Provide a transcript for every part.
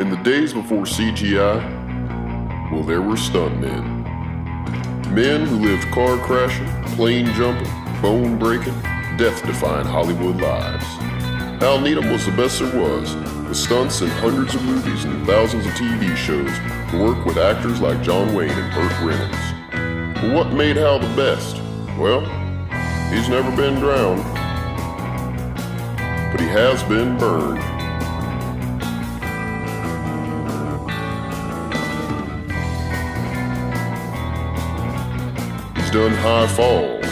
In the days before CGI, well, there were stuntmen. Men who lived car crashing, plane jumping, bone breaking, death defying Hollywood lives. Hal Needham was the best there was, with stunts in hundreds of movies and thousands of TV shows, and worked with actors like John Wayne and Burt Reynolds. But what made Hal the best? Well, he's never been drowned, but he has been burned. Done high falls.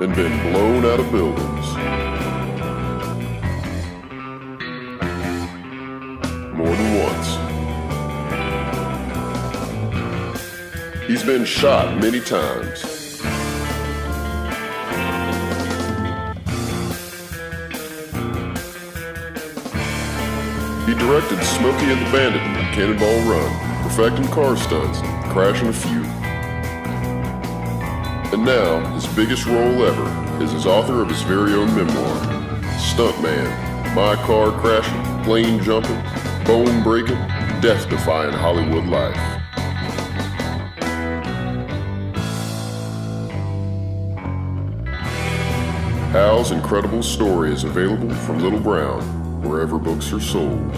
And been blown out of buildings. More than once. He's been shot many times. He directed Smokey and the Bandit, Cannonball Run, perfecting car stunts, crashing a few. And now, his biggest role ever is as author of his very own memoir, Stuntman, My Car Crashing, Plane Jumping, Bone Breaking, Death Defying Hollywood Life. Hal's incredible story is available from Little, Brown, wherever books are sold.